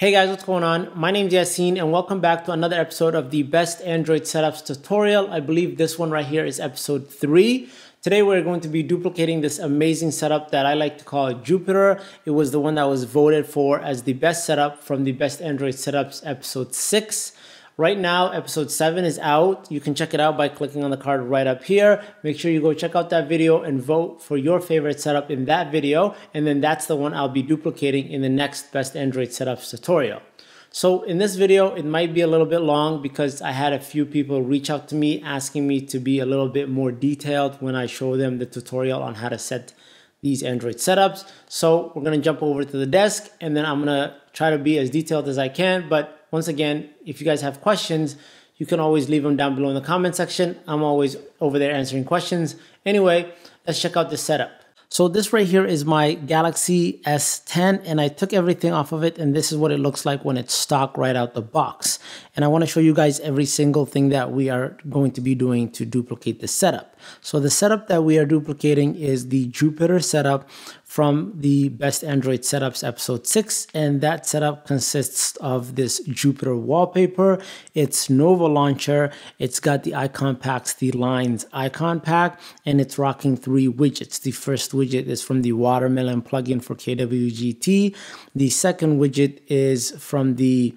Hey guys, what's going on? My name is Yasin and welcome back to another episode of the Best Android Setups tutorial. I believe this one right here is episode 3. Today we're going to be duplicating this amazing setup that I like to call Jupiter. It was the one that was voted for as the best setup from the Best Android Setups episode 6. Right now, episode 7 is out. You can check it out by clicking on the card right up here. Make sure you go check out that video and vote for your favorite setup in that video. And then that's the one I'll be duplicating in the next Best Android Setups tutorial. So in this video, it might be a little bit long because I had a few people reach out to me asking me to be a little bit more detailed when I show them the tutorial on how to set these Android setups. So we're gonna jump over to the desk and then I'm gonna try to be as detailed as I can. But once again, if you guys have questions, you can always leave them down below in the comment section. I'm always over there answering questions. Anyway, let's check out this setup. So this right here is my Galaxy S10 and I took everything off of it, and this is what it looks like when it's stock right out the box. And I want to show you guys every single thing that we are going to be doing to duplicate the setup. So the setup that we are duplicating is the Jupiter setup from the Best Android Setups episode 6, and that setup consists of this Jupiter wallpaper, it's Nova Launcher, it's got the icon packs, the Lines Icon Pack, and it's rocking 3 widgets. The first widget is from the Watermelon Plugin for KWGT, the second widget is from the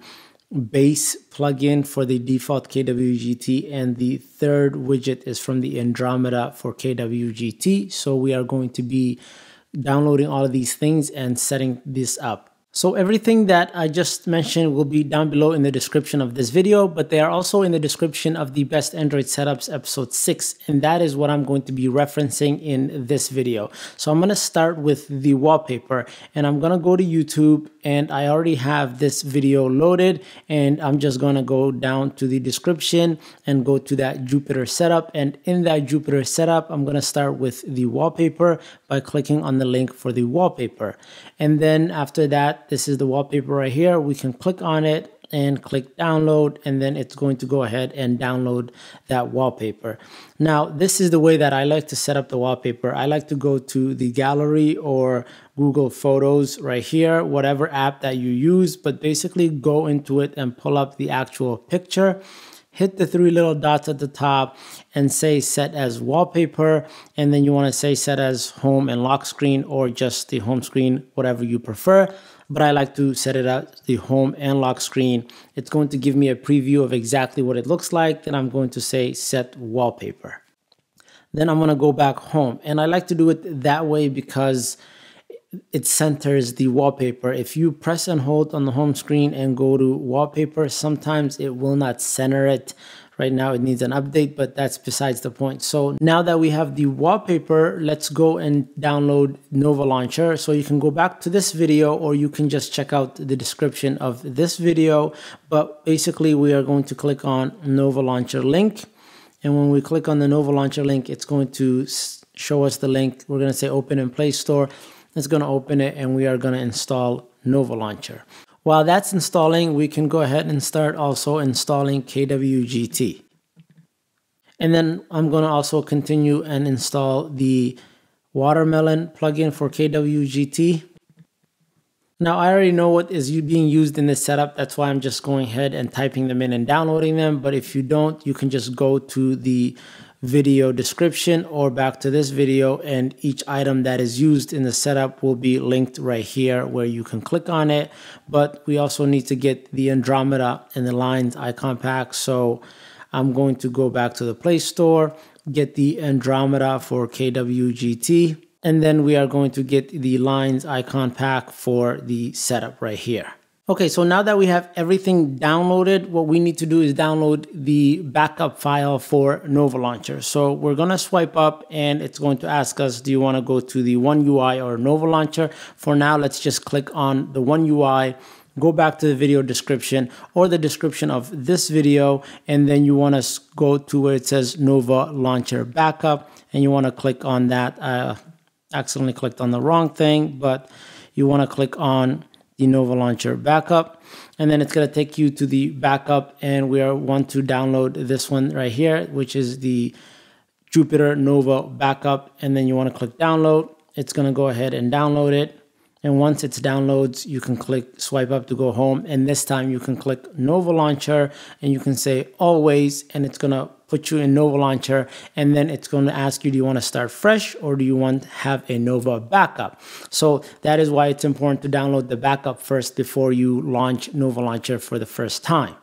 base plugin for the default KWGT, and the third widget is from the Andromeda for KWGT. So we are going to be downloading all of these things and setting this up. So everything that I just mentioned will be down below in the description of this video, but they are also in the description of the Best Android Setups episode 6, and that is what I'm going to be referencing in this video. So I'm gonna start with the wallpaper and I'm gonna go to YouTube, and I already have this video loaded, and I'm just gonna go down to the description and go to that Jupiter setup, and in that Jupiter setup I'm gonna start with the wallpaper by clicking on the link for the wallpaper. And then after that, this is the wallpaper right here. We can click on it and click download, and then it's going to go ahead and download that wallpaper. Now, this is the way that I like to set up the wallpaper. I like to go to the gallery or Google Photos right here, whatever app that you use, but basically go into it and pull up the actual picture. Hit the 3 little dots at the top and say set as wallpaper, and then you want to say set as home and lock screen or just the home screen, whatever you prefer. But I like to set it as the home and lock screen. It's going to give me a preview of exactly what it looks like. Then I'm going to say set wallpaper. Then I'm going to go back home, and I like to do it that way because it centers the wallpaper. If you press and hold on the home screen and go to wallpaper, sometimes it will not center it. Right now it needs an update, but that's besides the point. So now that we have the wallpaper, let's go and download Nova Launcher. So you can go back to this video or you can just check out the description of this video. But basically we are going to click on Nova Launcher link. And when we click on the Nova Launcher link, it's going to show us the link. We're going to say open in Play Store. It's going to open it, and we are going to install Nova Launcher. While that's installing, we can go ahead and start also installing KWGT. And then I'm going to also continue and install the Watermelon plugin for KWGT. Now I already know what is being used in this setup. That's why I'm just going ahead and typing them in and downloading them. But if you don't, you can just go to the video description or back to this video, and each item that is used in the setup will be linked right here where you can click on it. But we also need to get the Andromeda and the Lines Icon Pack, so I'm going to go back to the Play Store, get the Andromeda for KWGT, and then we are going to get the Lines Icon Pack for the setup right here. Okay, so now that we have everything downloaded, what we need to do is download the backup file for Nova Launcher. So we're gonna swipe up and it's going to ask us, do you wanna go to the One UI or Nova Launcher? For now, let's just click on the One UI, go back to the video description or the description of this video, and then you wanna go to where it says Nova Launcher Backup, and you wanna click on that. I accidentally clicked on the wrong thing, but you wanna click on the Nova Launcher Backup, and then it's going to take you to the backup, and we are want to download this one right here, which is the Jupiter Nova Backup, and then you want to click download. It's going to go ahead and download it, And once it's downloads, you can click swipe up to go home. And this time you can click Nova Launcher and you can say always, and it's gonna put you in Nova Launcher. And then it's gonna ask you, do you wanna start fresh or do you want to have a Nova backup? So that is why it's important to download the backup first before you launch Nova Launcher for the first time.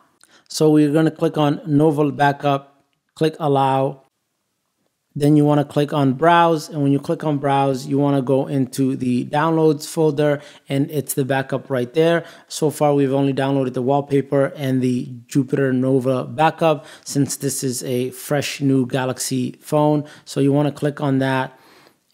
So we're gonna click on Nova backup, click allow. Then you want to click on browse, and when you click on browse, you want to go into the downloads folder, and it's the backup right there. So far, we've only downloaded the wallpaper and the Jupiter Nova backup, since this is a fresh new Galaxy phone. So you want to click on that,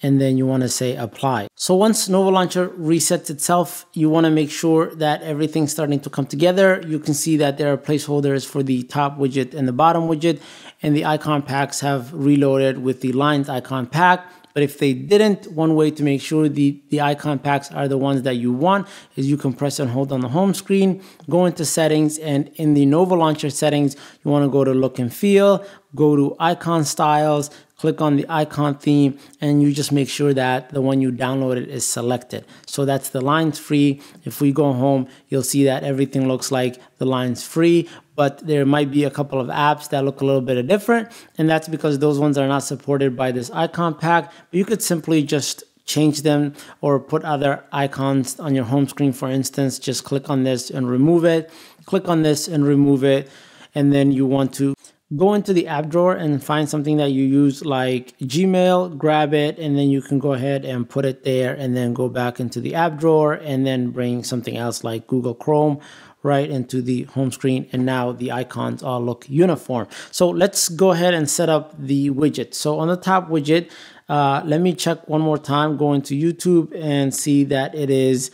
and then you want to say apply. So once Nova Launcher resets itself, you want to make sure that everything's starting to come together. You can see that there are placeholders for the top widget and the bottom widget, and the icon packs have reloaded with the Lines Icon Pack. But if they didn't, one way to make sure the icon packs are the ones that you want is you can press and hold on the home screen, go into settings, and in the Nova Launcher settings, you want to go to look and feel, go to icon styles, click on the icon theme, and you just make sure that the one you downloaded is selected. So that's the Lines Free. If we go home, you'll see that everything looks like the Lines Free, but there might be a couple of apps that look a little bit different, and that's because those ones are not supported by this icon pack. But you could simply just change them or put other icons on your home screen. For instance, just click on this and remove it, click on this and remove it, and then you want to go into the app drawer and find something that you use like Gmail, grab it, and then you can go ahead and put it there, and then go back into the app drawer and then bring something else like Google Chrome right into the home screen, and now the icons all look uniform. So let's go ahead and set up the widget. So on the top widget, let me check one more time, go into YouTube and see that it is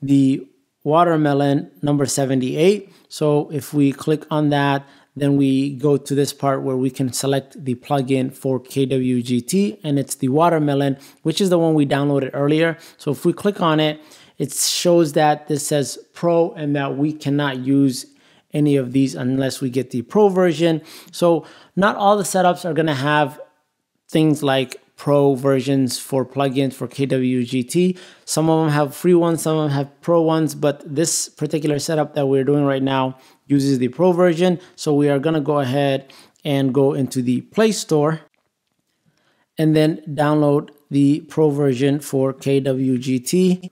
the Watermelon number 78. So if we click on that, then we go to this part where we can select the plugin for KWGT, and it's the Watermelon, which is the one we downloaded earlier. So if we click on it, it shows that this says Pro and that we cannot use any of these unless we get the Pro version. So not all the setups are gonna have things like Pro versions for plugins for KWGT. Some of them have free ones, some of them have Pro ones, but this particular setup that we're doing right now uses the Pro version. So we are gonna go ahead and go into the Play Store and then download the Pro version for KWGT.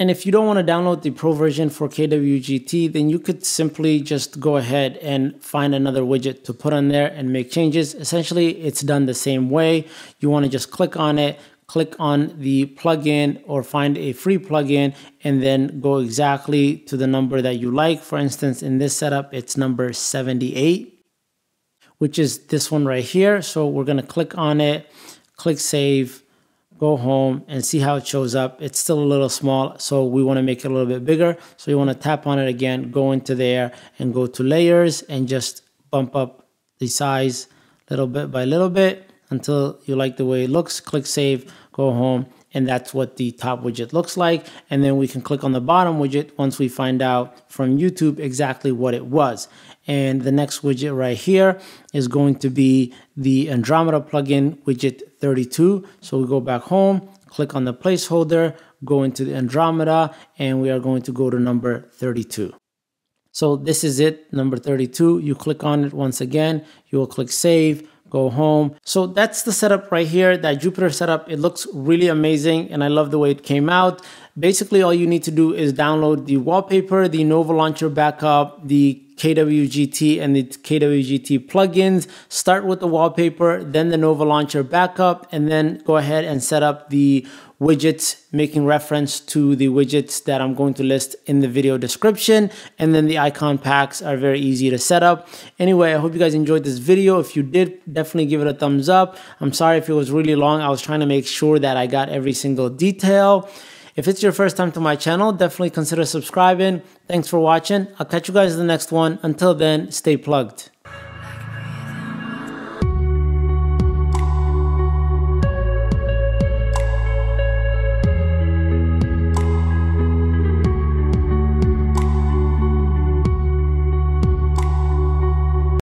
And if you don't want to download the Pro version for KWGT, then you could simply just go ahead and find another widget to put on there and make changes. Essentially, it's done the same way. You want to just click on it, click on the plugin or find a free plugin, and then go exactly to the number that you like. For instance, in this setup, it's number 78, which is this one right here. So we're going to click on it, click save, go home, and see how it shows up. It's still a little small, so we want to make it a little bit bigger. So you want to tap on it again, go into there and go to layers and just bump up the size little bit by little bit until you like the way it looks. Click save, go home, and that's what the top widget looks like. And then we can click on the bottom widget once we find out from YouTube exactly what it was. And the next widget right here is going to be the Andromeda plugin widget 32. So we go back home, click on the placeholder, go into the Andromeda, and we are going to go to number 32. So this is it, number 32. You click on it once again, you will click save, go home. So that's the setup right here, that Jupiter setup. It looks really amazing and I love the way it came out. Basically, all you need to do is download the wallpaper, the Nova Launcher backup, the KWGT and the KWGT plugins. Start with the wallpaper, then the Nova Launcher backup, and then go ahead and set up the widgets, making reference to the widgets that I'm going to list in the video description. And then the icon packs are very easy to set up. Anyway, I hope you guys enjoyed this video. If you did, definitely give it a thumbs up. I'm sorry if it was really long. I was trying to make sure that I got every single detail. If it's your first time to my channel, definitely consider subscribing. Thanks for watching. I'll catch you guys in the next one. Until then, stay plugged.